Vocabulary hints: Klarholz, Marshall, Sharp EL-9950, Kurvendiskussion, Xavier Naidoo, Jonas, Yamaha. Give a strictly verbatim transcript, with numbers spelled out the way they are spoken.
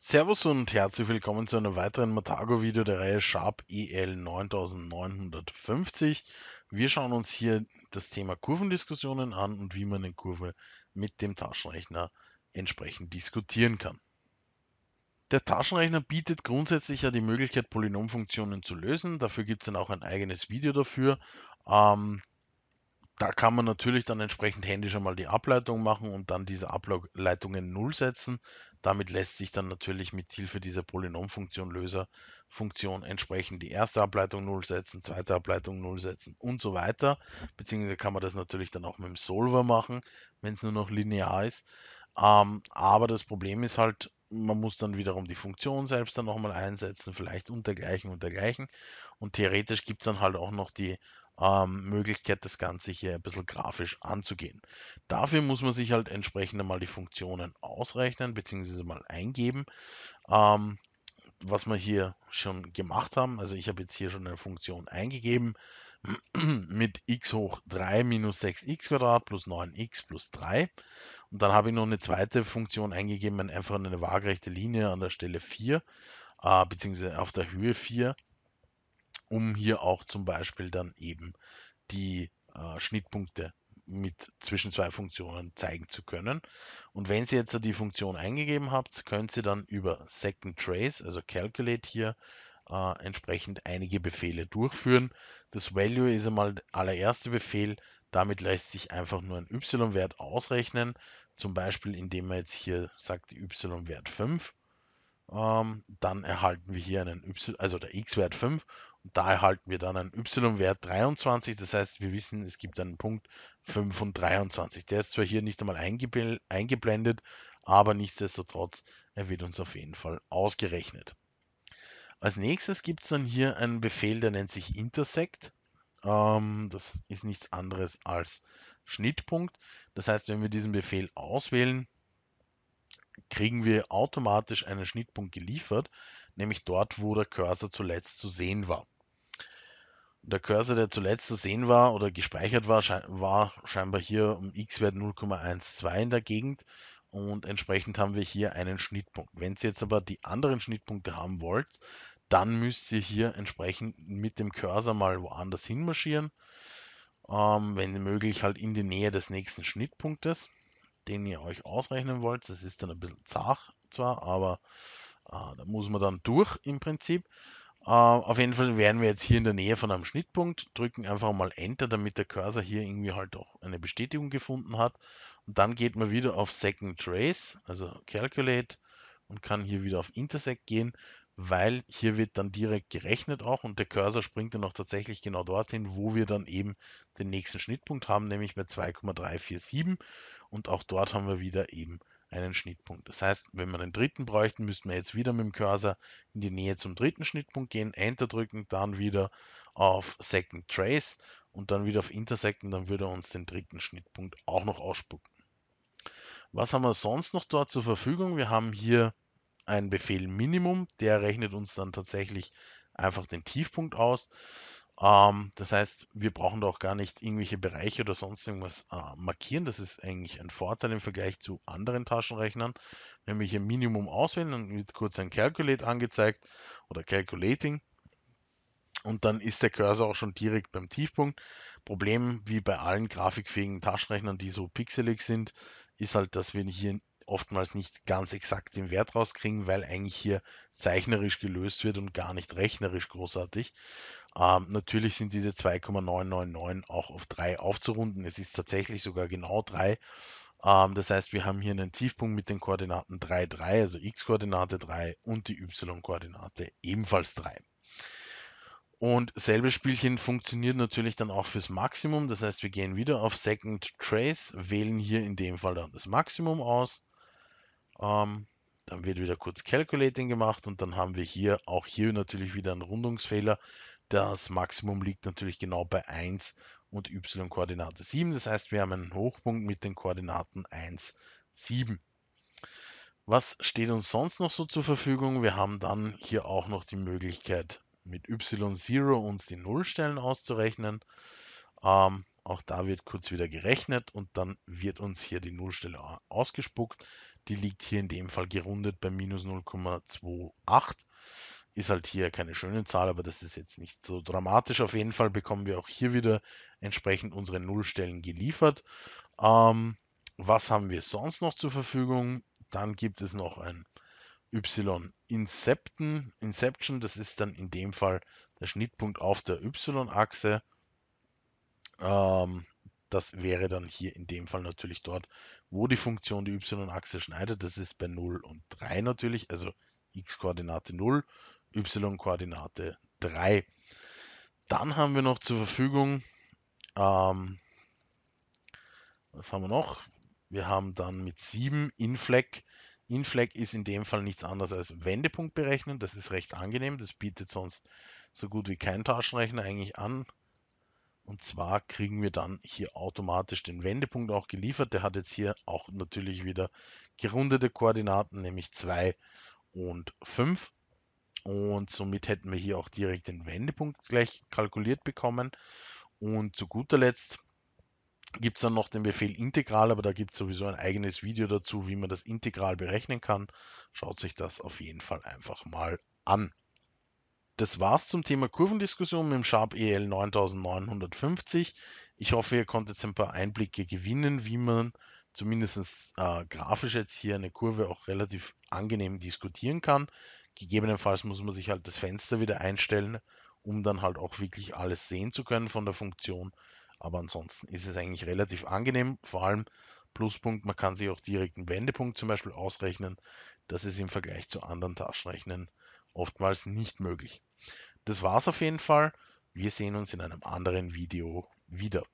Servus und herzlich willkommen zu einem weiteren Matago-Video der Reihe Sharp E L neunundneunzig fünfzig. Wir schauen uns hier das Thema Kurvendiskussionen an und wie man eine Kurve mit dem Taschenrechner entsprechend diskutieren kann. Der Taschenrechner bietet grundsätzlich ja die Möglichkeit, Polynomfunktionen zu lösen. Dafür gibt es dann auch ein eigenes Video dafür. Ähm, Da kann man natürlich dann entsprechend händisch einmal die Ableitung machen und dann diese Ableitungen null setzen. Damit lässt sich dann natürlich mit Hilfe dieser Polynomfunktion, Löserfunktion entsprechend die erste Ableitung null setzen, zweite Ableitung null setzen und so weiter. Beziehungsweise kann man das natürlich dann auch mit dem Solver machen, wenn es nur noch linear ist. Ähm, aber das Problem ist halt, man muss dann wiederum die Funktion selbst dann nochmal einsetzen, vielleicht und dergleichen und dergleichen. Und theoretisch gibt es dann halt auch noch die Möglichkeit, das Ganze hier ein bisschen grafisch anzugehen. Dafür muss man sich halt entsprechend einmal die Funktionen ausrechnen bzw. mal eingeben, ähm, was wir hier schon gemacht haben. Also ich habe jetzt hier schon eine Funktion eingegeben mit x hoch drei minus sechs x Quadrat plus neun x plus drei. Und dann habe ich noch eine zweite Funktion eingegeben, einfach eine waagerechte Linie an der Stelle vier äh, bzw. auf der Höhe vier. Um hier auch zum Beispiel dann eben die äh, Schnittpunkte mit zwischen zwei Funktionen zeigen zu können. Und wenn Sie jetzt die Funktion eingegeben habt, könnt Sie dann über Second Trace, also Calculate hier, äh, entsprechend einige Befehle durchführen. Das Value ist einmal der allererste Befehl. Damit lässt sich einfach nur ein y-Wert ausrechnen, zum Beispiel indem man jetzt hier sagt y-Wert fünf. Ähm, dann erhalten wir hier einen y, also der x-Wert fünf. Da erhalten wir dann einen y-Wert dreiundzwanzig, das heißt, wir wissen, es gibt einen Punkt fünf und dreiundzwanzig. Der ist zwar hier nicht einmal eingeblendet, aber nichtsdestotrotz, er wird uns auf jeden Fall ausgerechnet. Als nächstes gibt es dann hier einen Befehl, der nennt sich Intersect. Das ist nichts anderes als Schnittpunkt. Das heißt, wenn wir diesen Befehl auswählen, kriegen wir automatisch einen Schnittpunkt geliefert, nämlich dort, wo der Cursor zuletzt zu sehen war. Der Cursor, der zuletzt zu sehen war oder gespeichert war, war scheinbar hier um x-Wert null Komma zwölf in der Gegend und entsprechend haben wir hier einen Schnittpunkt. Wenn Sie jetzt aber die anderen Schnittpunkte haben wollt, dann müsst ihr hier entsprechend mit dem Cursor mal woanders hin marschieren, ähm, wenn möglich halt in die Nähe des nächsten Schnittpunktes, den ihr euch ausrechnen wollt. Das ist dann ein bisschen zart zwar, aber ah, da muss man dann durch im Prinzip. Uh, auf jeden Fall wären wir jetzt hier in der Nähe von einem Schnittpunkt, drücken einfach mal Enter, damit der Cursor hier irgendwie halt auch eine Bestätigung gefunden hat. Und dann geht man wieder auf Second Trace, also Calculate, und kann hier wieder auf Intersect gehen, weil hier wird dann direkt gerechnet auch und der Cursor springt dann auch tatsächlich genau dorthin, wo wir dann eben den nächsten Schnittpunkt haben, nämlich bei zwei Komma drei vier sieben. Und auch dort haben wir wieder eben einen Schnittpunkt. Das heißt, wenn wir einen dritten bräuchten, müssten wir jetzt wieder mit dem Cursor in die Nähe zum dritten Schnittpunkt gehen, Enter drücken, dann wieder auf Second Trace und dann wieder auf Intersect und dann würde er uns den dritten Schnittpunkt auch noch ausspucken. Was haben wir sonst noch dort zur Verfügung? Wir haben hier einen Befehl Minimum, der rechnet uns dann tatsächlich einfach den Tiefpunkt aus. Das heißt, wir brauchen da auch gar nicht irgendwelche Bereiche oder sonst irgendwas markieren. Das ist eigentlich ein Vorteil im Vergleich zu anderen Taschenrechnern. Wenn wir hier Minimum auswählen, dann wird kurz ein Calculate angezeigt oder Calculating. Und dann ist der Cursor auch schon direkt beim Tiefpunkt. Problem, wie bei allen grafikfähigen Taschenrechnern, die so pixelig sind, ist halt, dass wir hier oftmals nicht ganz exakt den Wert rauskriegen, weil eigentlich hier zeichnerisch gelöst wird und gar nicht rechnerisch großartig. Ähm, natürlich sind diese zwei Komma neun neun neun auch auf drei aufzurunden. Es ist tatsächlich sogar genau drei. Ähm, das heißt, wir haben hier einen Tiefpunkt mit den Koordinaten drei, drei, also x-Koordinate drei und die y-Koordinate ebenfalls drei. Und selbes Spielchen funktioniert natürlich dann auch fürs Maximum. Das heißt, wir gehen wieder auf Second Trace, wählen hier in dem Fall dann das Maximum aus. Ähm, dann wird wieder kurz Calculating gemacht und dann haben wir hier auch hier natürlich wieder einen Rundungsfehler. Das Maximum liegt natürlich genau bei eins und y-Koordinate sieben. Das heißt, wir haben einen Hochpunkt mit den Koordinaten eins, sieben. Was steht uns sonst noch so zur Verfügung? Wir haben dann hier auch noch die Möglichkeit, mit y null uns die Nullstellen auszurechnen. Ähm, auch da wird kurz wieder gerechnet und dann wird uns hier die Nullstelle ausgespuckt. Die liegt hier in dem Fall gerundet bei minus null Komma achtundzwanzig. Ist halt hier keine schöne Zahl, aber das ist jetzt nicht so dramatisch. Auf jeden Fall bekommen wir auch hier wieder entsprechend unsere Nullstellen geliefert. Ähm, was haben wir sonst noch zur Verfügung? Dann gibt es noch ein Y-Inception. Inception, das ist dann in dem Fall der Schnittpunkt auf der Y-Achse. Ähm, das wäre dann hier in dem Fall natürlich dort, wo die Funktion die Y-Achse schneidet. Das ist bei null und drei natürlich, also X-Koordinate null, Y-Koordinate drei. Dann haben wir noch zur Verfügung, ähm, was haben wir noch? Wir haben dann mit sieben Inflag. Inflag ist in dem Fall nichts anderes als Wendepunkt berechnen. Das ist recht angenehm. Das bietet sonst so gut wie kein Taschenrechner eigentlich an. Und zwar kriegen wir dann hier automatisch den Wendepunkt auch geliefert. Der hat jetzt hier auch natürlich wieder gerundete Koordinaten, nämlich zwei und fünf. Und somit hätten wir hier auch direkt den Wendepunkt gleich kalkuliert bekommen. Und zu guter Letzt gibt es dann noch den Befehl Integral, aber da gibt es sowieso ein eigenes Video dazu, wie man das Integral berechnen kann. Schaut sich das auf jeden Fall einfach mal an. Das war's zum Thema Kurvendiskussion mit dem Sharp E L neuntausendneunhundertfünfzig. Ich hoffe, ihr konntet ein paar Einblicke gewinnen, wie man zumindest äh, grafisch jetzt hier eine Kurve auch relativ angenehm diskutieren kann. Gegebenenfalls muss man sich halt das Fenster wieder einstellen, um dann halt auch wirklich alles sehen zu können von der Funktion. Aber ansonsten ist es eigentlich relativ angenehm, vor allem Pluspunkt, man kann sich auch direkt einen Wendepunkt zum Beispiel ausrechnen. Das ist im Vergleich zu anderen Taschenrechnern oftmals nicht möglich. Das war's auf jeden Fall. Wir sehen uns in einem anderen Video wieder.